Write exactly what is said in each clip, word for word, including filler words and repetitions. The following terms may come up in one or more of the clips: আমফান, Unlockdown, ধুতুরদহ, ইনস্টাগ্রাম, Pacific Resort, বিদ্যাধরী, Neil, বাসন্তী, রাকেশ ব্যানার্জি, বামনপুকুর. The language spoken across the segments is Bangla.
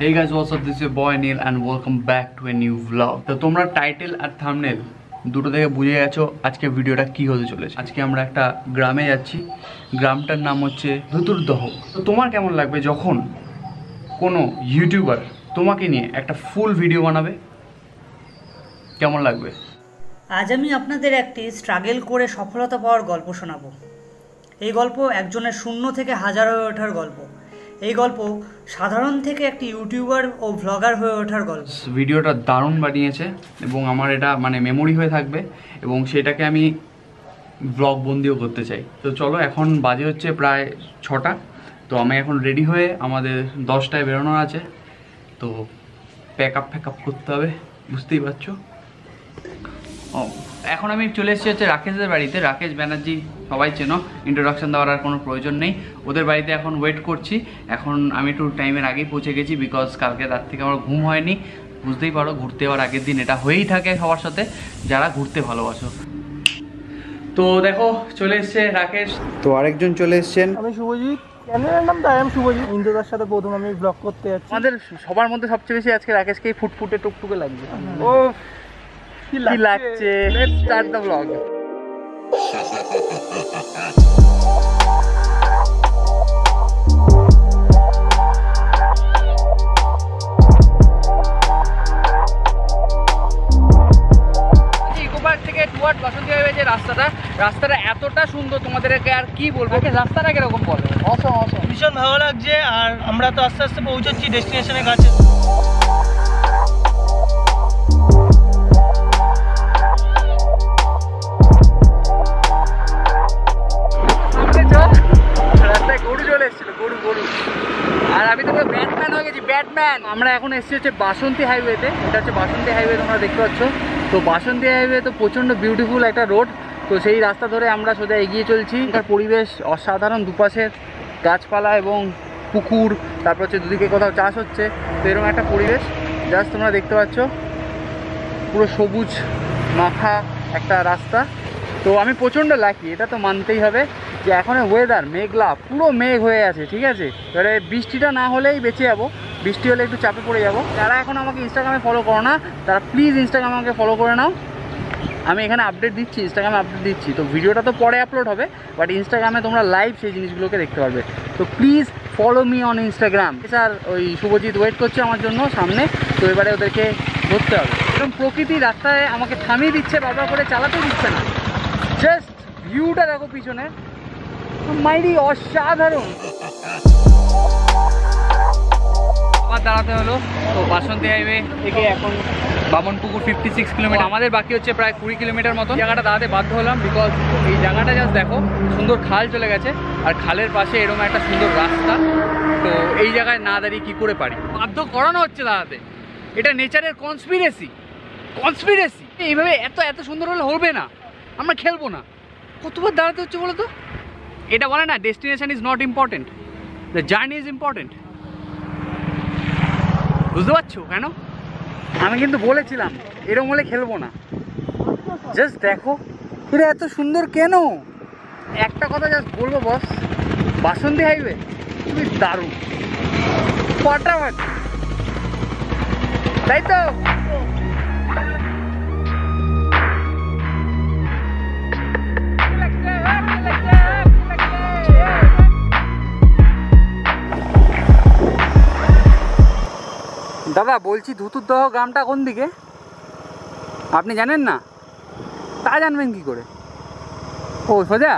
Hey guys, what's up? This is your boy Neil and welcome back to a new vlog. तो तुम्हारा टाइटल और थंबनेल दुटो देखे बुझे गेছো আজকে ভিডিওটা কি হতে চলেছে। আজকে আমরা একটা গ্রামে যাচ্ছি, গ্রামটার নাম হচ্ছে ধুতুরদহ। তো তোমার কেমন লাগবে যখন কোনো ইউটিউবার তোমাকে নিয়ে একটা ফুল ভিডিও বানাবে, কেমন লাগবে? আজ আমি আপনাদের একটি স্ট্রাগল করে সফলতা পাওয়ার গল্প শোনাবো। এই গল্প একজনের শূন্য থেকে হাজার হয়ে ওঠার গল্প, এই গল্প সাধারণ থেকে একটি ইউটিউবার ও ব্লগার হয়ে ওঠার গল্প। ভিডিওটা দারুণ বানিয়েছে এবং আমার এটা মানে মেমোরি হয়ে থাকবে এবং সেটাকে আমি ব্লগ বন্দিও করতে চাই। তো চলো, এখন বাজে হচ্ছে প্রায় ছটা, তো আমি এখন রেডি হয়ে আমাদের দশটায় বেরোনোর আছে, তো প্যাক আপ ফ্যাক আপ করতে হবে, বুঝতেই পারছো। ও এখন আমি চলে এসেছি হচ্ছে রাকেশের বাড়িতে। রাকেশ ব্যানার্জি সবাই চেনো, ইন্ট্রোডাকশান দেওয়ার আর কোনো প্রয়োজন নেই। ওদের বাড়িতে এখন ওয়েট করছি। এখন আমি একটু টাইমের আগেই পৌঁছে গেছি, বিকজ কালকে রাত থেকে আমার ঘুম হয়নি, বুঝতেই পারো। ঘুরতে যাওয়ার আগের দিন এটা হয়েই থাকে সবার সাথে, যারা ঘুরতে ভালোবাসো। তো দেখো চলে এসছে রাকেশ, তো আরেকজন চলে এসছেন। আমি শুভজিৎ, ক্যামেরার নাম তো আই এম শুভজিৎ। ইন্দ্রদার সাথে প্রথম আমি ব্লগ করতে যাচ্ছি। আমাদের সবার মধ্যে সবচেয়ে বেশি আজকে রাকেশকেই ফুটফুটে টুকটুকে লাগবে। ও কি লাগছে, let's start the blog. Eco park থেকে টুয়ার্ড বাসন্তী হাইওয়ে যে রাস্তাটা, রাস্তাটা এতটা সুন্দর তোমাদেরকে আর কি বলবো। রাস্তাটা কিরকম বলো? অসম অসম ভীষণ ভালো লাগছে। আর আমরা তো আস্তে আস্তে পৌঁছাচ্ছি ডেস্টিনেশনের কাছে। আমরা এখন এসেছি হচ্ছে বাসন্তী হাইওয়েতে। এটা হচ্ছে বাসন্তী হাইওয়ে, তোমরা দেখতে পাচ্ছ। তো বাসন্তী হাইওয়ে তো প্রচণ্ড বিউটিফুল একটা রোড। তো সেই রাস্তা ধরে আমরা সোজা এগিয়ে চলছি। তার পরিবেশ অসাধারণ, দুপাশের গাছপালা এবং পুকুর, তারপর হচ্ছে দুদিকে কোথাও চাষ হচ্ছে। তো এরকম একটা পরিবেশ জাস্ট তোমরা দেখতে পাচ্ছ, পুরো সবুজ মাখা একটা রাস্তা। তো আমি প্রচণ্ড লাকি, এটা তো মানতেই হবে যে এখন ওয়েদার মেঘলা, পুরো মেঘ হয়ে আছে, ঠিক আছে। এবারে বৃষ্টিটা না হলেই বেঁচে যাবো, বৃষ্টি হলে একটু চাপে পড়ে যাবো। যারা এখন আমাকে ইনস্টাগ্রামে ফলো করো না, তারা প্লিজ ইনস্টাগ্রামে আমাকে ফলো করে নাও। আমি এখানে আপডেট দিচ্ছি, ইনস্টাগ্রামে আপডেট দিচ্ছি। তো ভিডিওটা তো পরে আপলোড হবে, বাট ইনস্টাগ্রামে তোমরা লাইভ সেই জিনিসগুলোকে দেখতে পারবে। তো please follow me on ইনস্টাগ্রাম। Sir ওই শুভজিৎ ওয়েট করছে আমার জন্য সামনে, তো এবারে ওদেরকে ধরতে হবে। এরকম প্রকৃতি রাস্তায় আমাকে থামিয়ে দিচ্ছে, বারবার করে চালাতে দিচ্ছে না। জাস্ট ভিউটা দেখো পিছনে, মাইরি অসাধারণ। আমার দাঁড়াতে হলো। তো বাসন্তী হাইওয়ে থেকে এখন বামনপুকুর ফিফটি সিক্স কিলোমিটার, আমাদের বাকি হচ্ছে প্রায় কুড়ি কিলোমিটার মতো। জায়গাটা দাঁড়াতে বাধ্য হলাম, বিকজ এই জায়গাটা জাস্ট দেখো, সুন্দর খাল চলে গেছে আর খালের পাশে এরকম একটা সুন্দর রাস্তা। তো এই জায়গায় না দাঁড়িয়ে কী করে পারি, বাধ্য করানো হচ্ছে দাঁড়াতে। এটা নেচারের কনস্পিরেসি, কনস্পিরেসি। এইভাবে এত এত সুন্দর হলে হবে না, আমরা খেলবো না। কতবার দাঁড়াতে হচ্ছে বলো তো। এটা বলে না, destination is not important, the journey is important. বুঝতে পারছো কেন? আমি কিন্তু বলেছিলাম এরম হলে খেলবো না। জাস্ট দেখো এটা এত সুন্দর কেন। একটা কথা জাস্ট বলবো বস, বাসন্তী হাইওয়ে তুমি দারুণ, ফাটাফাটি, তাই তো। দাদা বলছি, ধুতুরদহ গ্রামটা কোন দিকে আপনি জানেন না? তা জানবেন কি করে? ও সোজা,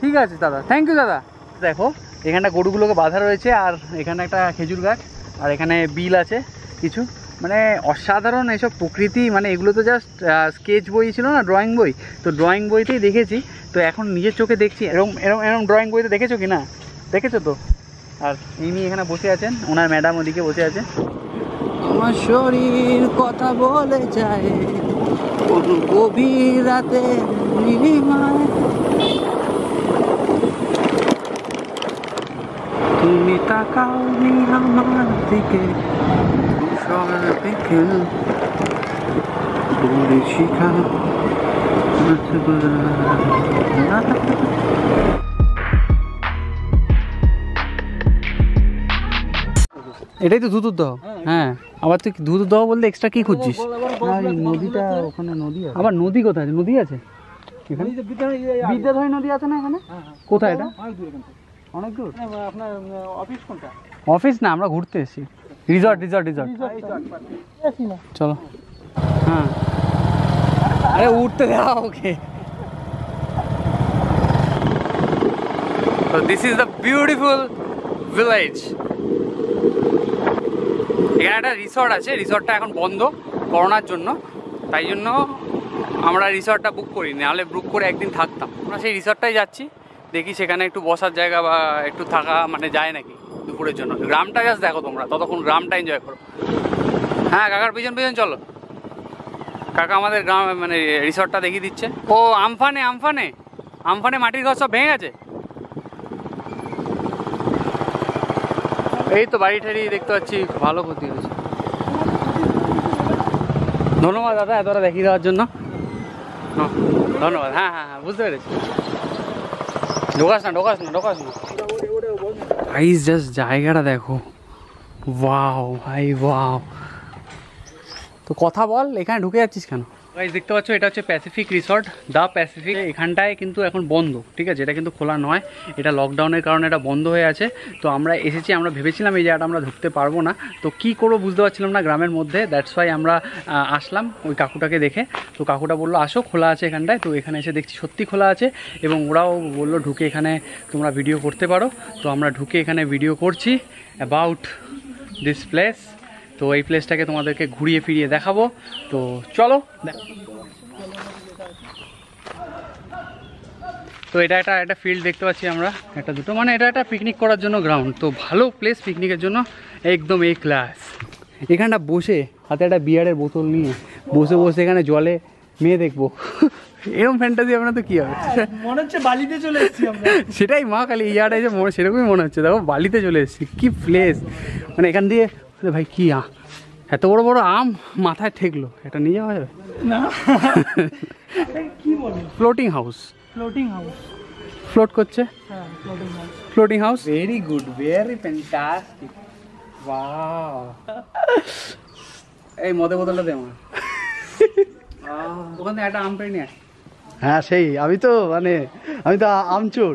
ঠিক আছে দাদা, থ্যাংক ইউ দাদা। দেখো এখানটা গরুগুলোকে বাঁধা রয়েছে, আর এখানে একটা খেজুর গাছ, আর এখানে বিল আছে কিছু। মানে অসাধারণ এইসব প্রকৃতি, মানে এগুলো তো জাস্ট স্কেচ বই ছিল না, ড্রয়িং বই। তো ড্রয়িং বইতেই দেখেছি, তো এখন নিজের চোখে দেখছি। এরকম এরকম এরকম ড্রয়িং বইতে দেখেছো কি না? দেখেছো তো। আর ইনি এখানে বসে আছেন, ওনার ম্যাডাম ওদিকে বসে আছে। আমার শরীর কথা বলে যায় কোনো গভীর রাতে নীলিমায়, তুমি তাকাওনি আমার দিকে ধূসর বিকেল, তুমি শিখা। এটাই তো ধুতুরদহ। হ্যাঁ আবার তুই ধুতুরদহ বললে এক্সট্রা কি খুঁজছিস? নদীটা ওখানে, নদী আছে। আবার নদী কোথায়? নদী আছে এখানে, বিদ্যাধরী নদী আছে না এখানে? কোথায় এটা? অনেক দূর। আপনার অফিস কোনটা? অফিস না, আমরা ঘুরতে এসেছি। রিসর্ট রিসর্ট রিসর্ট চলো। হ্যাঁ আরে উঠতে দাও ওকে। So this is the beautiful village. এখানে একটা রিসর্ট আছে, রিসর্টটা এখন বন্ধ করোনার জন্য, তাই জন্য আমরা রিসর্টটা বুক করি, নাহলে বুক করে একদিন থাকতাম। আমরা সেই রিসর্টটাই যাচ্ছি, দেখি সেখানে একটু বসার জায়গা বা একটু থাকা মানে যায় নাকি দুপুরের জন্য। গ্রামটা জাস্ট দেখো তোমরা, ততক্ষণ গ্রামটা এনজয় করো। হ্যাঁ কাকার পিছন পিছন চলো, কাকা আমাদের গ্রাম মানে রিসর্টটা দেখিয়ে দিচ্ছে। ও আমফানে আমফানে আমফানে মাটির ঘর সব ভেঙে গেছে। এই তো বাড়ি ঠাড়ি দেখতে পাচ্ছি, ভালো ক্ষতি হয়েছে। ধন্যবাদ দাদা এতটা দেখিয়ে দেওয়ার জন্য, ধন্যবাদ। হ্যাঁ হ্যাঁ হ্যাঁ বুঝতে পেরেছি। ঢোকাস না ঢোকাস না ঢোকাস না। গাইস জাস্ট জায়গাটা দেখো, ওয়াও ভাই ওয়াও। তো কথা বল, এখানে ঢুকে যাচ্ছিস কেন? গাইস দেখতে পাচ্ছ এটা হচ্ছে প্যাসিফিক রিসর্ট দ্য প্যাসিফিক। এখানটায় কিন্তু এখন বন্ধ, ঠিক আছে, এটা কিন্তু খোলা নয়, এটা লকডাউনের কারণে এটা বন্ধ হয়ে আছে। তো আমরা এসেছি, আমরা ভেবেছিলাম এই জায়গাটা আমরা ঢুকতে পারবো না, তো কি করবো বুঝতে পারছিলাম না গ্রামের মধ্যে। দ্যাটস ওয়াই আমরা আসলাম ওই কাকুটাকে দেখে। তো কাকুটা বললো আসো খোলা আছে এখানটায়। তো এখানে এসে দেখছি সত্যি খোলা আছে, এবং ওরাও বললো ঢুকে এখানে তোমরা ভিডিও করতে পারো। তো আমরা ঢুকে এখানে ভিডিও করছি অ্যাবাউট দিস প্লেস। তো এই প্লেসটাকে তোমাদেরকে ঘুরিয়ে ফিরিয়ে দেখাবো, তো চলো। তো এটা একটা একটা ফিল্ড দেখতে পাচ্ছি আমরা, একটা দুটো মানে এটা একটা পিকনিক করার জন্য গ্রাউন্ড। তো ভালো প্লেস পিকনিকের জন্য, একদম এই ক্লাস। এখানটা বসে হাতে একটা বিয়ারের বোতল নিয়ে বসে বসে এখানে জলে মেয়ে দেখবো, এরকম ফ্যান্টাসি আপনার তো কী হবে? মনে হচ্ছে বালিতে চলে এসেছি আমরা। সেটাই মা খালি ইয়ারটা যে মনে, সেরকমই মনে হচ্ছে, দেখো বালিতে চলে এসেছি। কী প্লেস, মানে এখান দিয়ে ভাই কি আম, এত বড় বড় আম মাথায় ঠেকলো। এটা নিয়ে যাওয়া যাবে না, কি বলে floating house. Floating house float করছে। হ্যাঁ floating house, floating house. Very good, very fantastic, wow. এই মদে বদলটা দে আমার, ওখানে একটা আম পেড়ে নিয়ে। হ্যাঁ সেই আমি তো মানে আমি তো আমচোর।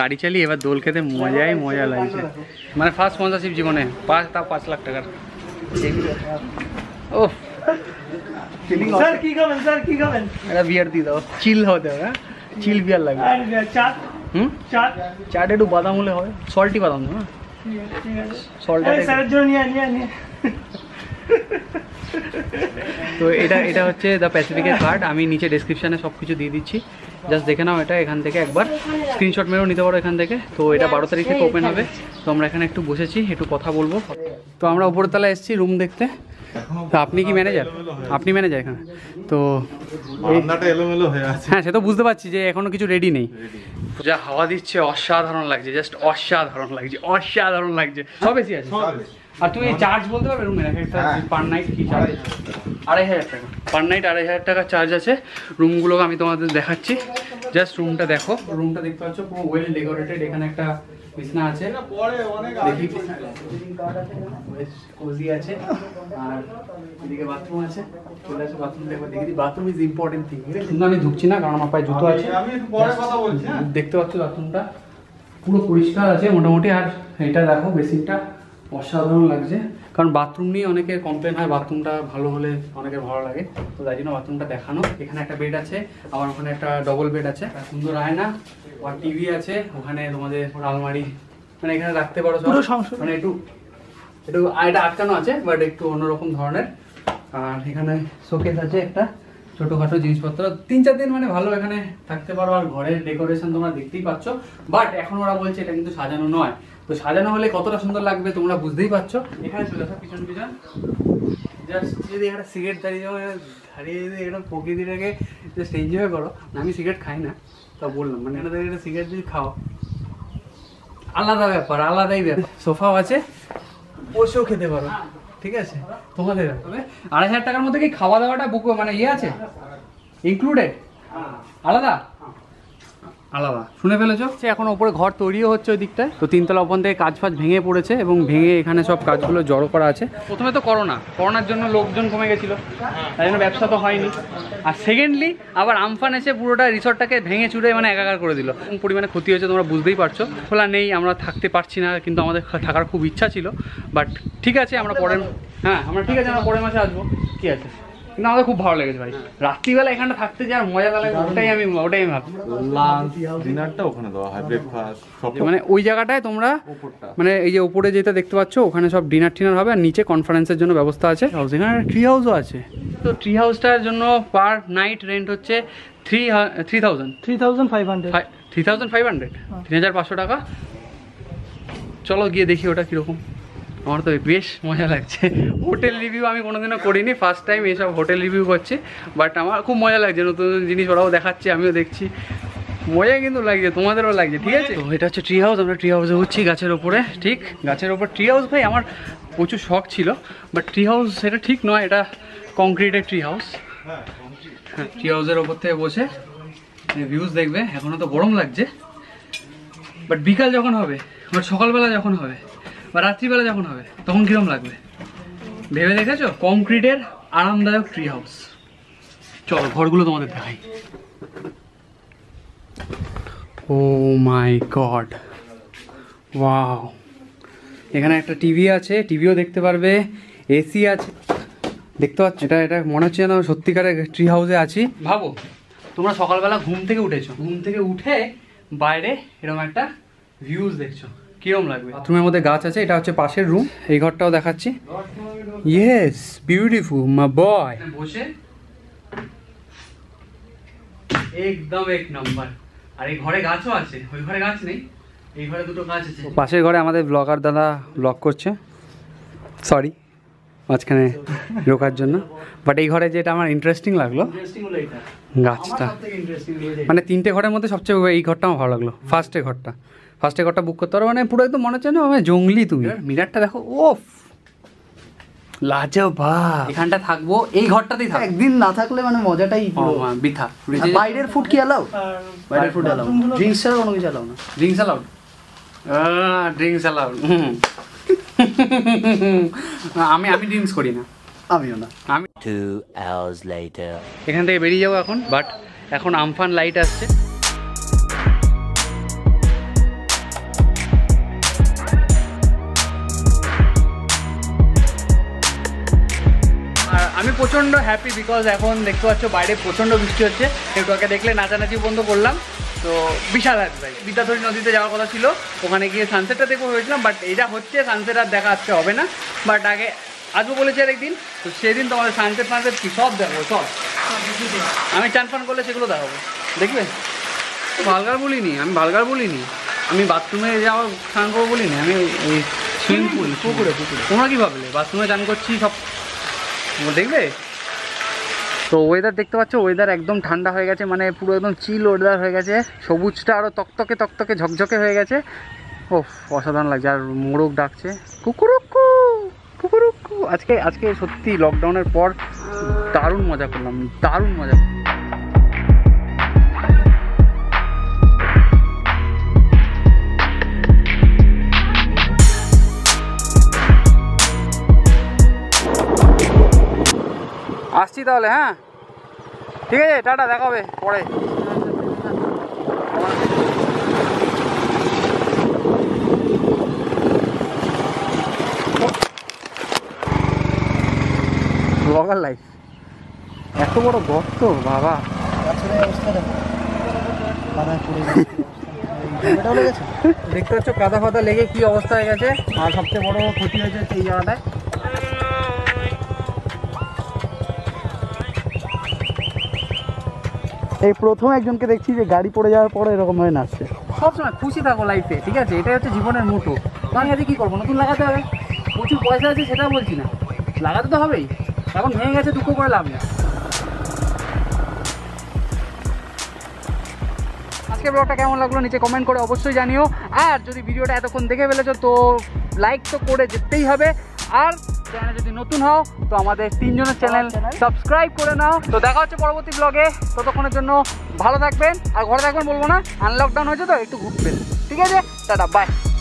গাড়ি চালিয়ে এবার দোল খেতে মজাই মজা লাগছে, মানে ফার্স্ট স্পন্সরশিপ জীবনে, পাঁচ তা পাঁচ লাখ টাকার। ও স্যার কি খাবেন? স্যার কি খাবেন? এটা বিয়ার দিয়ে দাও, চিল হতে হবে। চিল বিয়ার লাগবে। চাট? হুম চাট, চাট একটু বাদাম হলে হবে, সল্টি বাদাম দেবো না? সল্ট স্যারের জন্য নিয়ে নিয়ে নিয়ে। তো এটা এটা হচ্ছে দ্য প্যাসিফিকের কার্ড, আমি নিচে ডেসক্রিপশানে সব কিছু দিয়ে দিচ্ছি, জাস্ট দেখে নাও। এটা এখান থেকে একবার স্ক্রিনশট মেরেও নিতে পারো এখান থেকে। তো এটা বারো তারিখ থেকে ওপেন হবে। তো আমরা এখানে একটু বসেছি, একটু কথা বলবো। তো আমরা উপরের তলায় এসেছি রুম দেখতে। তো আপনি কি ম্যানেজার? আপনি ম্যানেজার এখানে? তো হ্যাঁ সে তো বুঝতে পারছি যে এখনও কিছু রেডি নেই। যা হাওয়া দিচ্ছে অসাধারণ লাগছে, জাস্ট অসাধারণ লাগছে, অসাধারণ লাগছে। সব বেশি আছে। আর তুমি চার্জ বলতে পারবে রুমে একটা পার নাইট কি চার্জ? আড়াই হাজার টাকা পার নাইট, আড়াই হাজার টাকা চার্জ আছে। রুমগুলো আমি তোমাদের দেখাচ্ছি, জাস্ট রুমটা দেখো। রুমটা দেখতে পাচ্ছ পুরো ওয়েল ডেকোরেটেড, এখানে একটা বিছনা আছে, দেখি কোজি আছে, আর এদিকে বাথরুম আছে। চলে আসো বাথরুম দেখো, দেখি বাথরুম ইজ ইম্পর্টেন্ট থিং। কিন্তু আমি ঢুকছি না কারণ আমার পায়ে জুতো আছে। দেখতে পাচ্ছ বাথরুমটা পুরো পরিষ্কার আছে মোটামুটি। আর এটা দেখো বেসিনটা অসাধারণ লাগছে, কারণ বাথরুম নিয়ে অনেকের কমপ্লেন হয়, বাথরুমটা ভালো হলে অনেকের ভালো লাগে, তো তাই জন্য বাথরুমটা দেখানো। এখানে একটা বেড আছে, আবার ওখানে একটা ডবল বেড আছে, সুন্দর আয়না আর টিভি আছে ওখানে। তোমাদের আলমারি মানে এখানে রাখতে পারো, মানে একটু একটু এটা আটকানো আছে বাট একটু অন্যরকম ধরনের। আর এখানে শোকেস আছে একটা, ছোটোখাটো জিনিসপত্র। তিন চার দিন মানে ভালো এখানে থাকতে পারো। আর ঘরের ডেকোরেশন তোমরা দেখতেই পাচ্ছ, বাট এখন ওরা বলছে এটা কিন্তু সাজানো নয়। তো সাজানো হলে কতটা সুন্দর লাগবে তোমরা বুঝতেই পারছো। এখানে চলে আসো পিছন পিছন, জাস্ট যদি একটা সিগারেট দাঁড়িয়ে যাও, দাঁড়িয়ে যদি এটা প্রকৃতিটাকে জাস্ট এনজয় করো। আমি সিগারেট খাই না, তা বললাম মানে এটা একটা সিগারেট যদি খাও আলাদা ব্যাপার, আলাদাই ব্যাপার। সোফাও আছে, বসেও খেতে পারো, ঠিক আছে তোমাদের। তবে আড়াই হাজার টাকার মধ্যে কি খাওয়া দাওয়াটা বুক মানে ইয়ে আছে ইনক্লুডেড আলাদা? আলাদা শুনে ফেলেছো। সে এখন ওপরে ঘর তৈরিও হচ্ছে ওই দিকটায়, তো তিনতলা ওপর থেকে কাজ ফাজ ভেঙে পড়েছে এবং ভেঙে এখানে সব কাজগুলো জড়ো করা আছে। প্রথমে তো করোনা, করোনার জন্য লোকজন কমে গেছিলো, তাই জন্য ব্যবসা তো হয়নি। আর সেকেন্ডলি আবার আমফান এসে পুরোটা রিসর্টটাকে ভেঙে চুড়ে মানে একাকার করে দিল। কোন পরিমাণে ক্ষতি হয়েছে তোমরা বুঝতেই পারছো। খোলা নেই, আমরা থাকতে পারছি না, কিন্তু আমাদের থাকার খুব ইচ্ছা ছিল। বাট ঠিক আছে আমরা পরের হ্যাঁ আমরা ঠিক আছে আমরা পরের মাসে আসবো, কি আছে। কিন্তু আমাদের খুব ভালো লেগেছে ভাই, রাত্রিবেলা এখানটা থাকতে যার মজা লাগে ওটাই আমি ওটাই আমি ভাবছি। ডিনারটা ওখানে দেওয়া হয়, ব্রেকফাস্ট মানে ওই জায়গাটায় তোমরা মানে এই যে ওপরে যেটা দেখতে পাচ্ছ ওখানে সব ডিনার টিনার হবে, আর নিচে কনফারেন্সের জন্য ব্যবস্থা আছে। এখানে ট্রি হাউসও আছে, তো ট্রি হাউসটার জন্য পার নাইট রেন্ট হচ্ছে three three thousand three thousand five hundred three thousand five hundred তিন হাজার পাঁচশো টাকা। চলো গিয়ে দেখি ওটা কীরকম। আমার তো বেশ মজা লাগছে। হোটেল রিভিউ আমি কোনোদিনও করিনি, ফার্স্ট টাইম এইসব হোটেল রিভিউ করছি। বাট আমার খুব মজা লাগছে, নতুন নতুন জিনিস ওরাও দেখাচ্ছে, আমিও দেখছি, মজা কিন্তু লাগছে, তোমাদেরও লাগছে। ঠিক আছে, তো এটা হচ্ছে ট্রি হাউস। আমরা ট্রি হাউসে উঠছি গাছের ওপরে, ঠিক গাছের ওপর ট্রি হাউস। ভাই আমার প্রচুর শখ ছিল, বাট ট্রি হাউস সেটা ঠিক নয়, এটা কংক্রিটের ট্রি হাউস। হ্যাঁ, ট্রি হাউসের ওপর থেকে বসে ভিউজ দেখবে। এখনও তো গরম লাগছে, বাট বিকাল যখন হবে, বাট সকালবেলা যখন হবে বা রাত্রিবেলা যখন হবে তখন কিরম লাগবে ভেবে দেখেছো? কংক্রিটের আরামদায়ক ট্রি হাউস। চলো ঘরগুলো তোমাদের দেখাই। Oh my god, wow! এখানে একটা টিভি আছে, টিভিও দেখতে পারবে, এসি আছে, দেখতে পাচ্ছ। এটা এটা মনে হচ্ছে যেন সত্যিকারের ট্রি হাউসে আছি। ভাবো তোমরা সকালবেলা ঘুম থেকে উঠেছো, ঘুম থেকে উঠে বাইরে এরকম একটা ভিউজ দেখছো, কিরম লাগবে? বাথরুমের মধ্যে গাছ আছে, এটা হচ্ছে পাশের রুম, এই ঘরটাও দেখাচ্ছি। Yes, beautiful my boy. বসে একদম এক নাম্বার। আর এই ঘরে গাছও আছে, ওই ঘরে গাছ নেই, এই ঘরে দুটো গাছ আছে। পাশের ঘরে আমাদের ব্লগার দাদা ব্লগ করছে, সরি মাঝখানে ঢোকার জন্য। বাট এই ঘরে যেটা আমার ইন্টারেস্টিং লাগলো গাছটা, মানে তিনটে ঘরের মধ্যে সবচেয়ে এই ঘরটা আমার ভালো লাগলো। ফার্স্টে ঘরটা ফার্স্টে ঘরটা বুক করতে পারো, মানে পুরো একদম মনে হচ্ছে না মানে জঙ্গলি। তুমি মিনারটা দেখো, ওফ লাজবাব। এখানটা থাকবো, এই ঘরটাতেই থাকবো, একদিন না থাকলে মানে মজাটাই পুরো বৃথা। বাইরের ফুড কি এলাও? বাইরের ফুড এলাও, ড্রিঙ্কস ছাড়া কোনো কিছু এলাও না। Drinks allow, drinks allow. আমি আমি ড্রিঙ্কস করি না, আমিও না। আমি এখান থেকে বেরিয়ে যাবো এখন, বাট এখন আমফান লাইট আসছে। আমি প্রচণ্ড হ্যাপি, বিকজ এখন দেখতে পাচ্ছ বাইরে প্রচণ্ড বৃষ্টি হচ্ছে। একটুকে দেখলে নাচানাচি বন্ধ করলাম, তো বিশাল হাত ভাই। বিদ্যাধরী নদীতে যাওয়ার কথা ছিল, ওখানে গিয়ে সানসেটটা দেখবো ভেবেছিলাম, বাট এটা হচ্ছে সানসেট আর দেখা আজকে হবে না। বাট আগে আসবো বলেছি আর একদিন, তো সেদিন তোমাদের সানসেট ফানসেট কি সব দেখাবো, সব আমি চান ফান করলে সেগুলো দেখাবো, দেখবে। ভালগার বলিনি আমি, ভালগার বলিনি আমি, বাথরুমে যাওয়া স্নান করবো বলিনি আমি, ওই সুইমিং পুল পুকুরে পুকুরে। তোমরা কী ভাবলে বাথরুমে চান করছি সব দেখবে? তো ওয়েদার দেখতে পাচ্ছ, ওয়েদার একদম ঠান্ডা হয়ে গেছে, মানে পুরো একদম চিল ওয়েদার হয়ে গেছে। সবুজটা আরও তকতকে তকতকে ঝকঝকে হয়ে গেছে। ও অসাধারণ লাগছে। আর মোরগ ডাকছে, কুকুরুকু কুকুরুকু। আজকে আজকে সত্যি লকডাউনের পর দারুণ মজা করলাম, দারুণ মজা। আসছি তাহলে, হ্যাঁ ঠিক আছে, টাটা, দেখা হবে পরে। ব্লগার লাইফ, এত বড় গর্ত বাবা। দেখতে পাচ্ছ কাদা ফাদা লেগে কি অবস্থা হয়ে গেছে। আর সবচেয়ে বড় ক্ষতি হয়েছে এই জায়গাটায়। এই প্রথম একজনকে দেখছি যে গাড়ি পড়ে যাওয়ার পরে এরকম হয়ে নাচছে। সবসময় খুশি থাকো লাইফে, ঠিক আছে? এটাই হচ্ছে জীবনের মোটো। আমি আজকে কী করবো? নতুন লাগাতে হবে, প্রচুর পয়সা আছে সেটা বলছি না, লাগাতে তো হবেই। এখন ভেঙে গেছে, দুঃখ করে লাভ নেই। আজকে ব্লগটা কেমন লাগলো নিচে কমেন্ট করে অবশ্যই জানিও। আর যদি ভিডিওটা এতক্ষণ দেখে ফেলেছো তো লাইক তো করে যেতেই হবে। আর चैनल यदि नतून हो तो हमारे तीन जन चैनल सबसक्राइब करे नाओ। तो देखा हे परवर्ती ब्लगे, ततक्षणের জন্য ভালো থাকবেন। আর ঘরে থাকবেন বলবো না, আনলকডাউন হয়েছে তো একটু ঘুরবেন। ঠিক আছে, টাটা, বাই।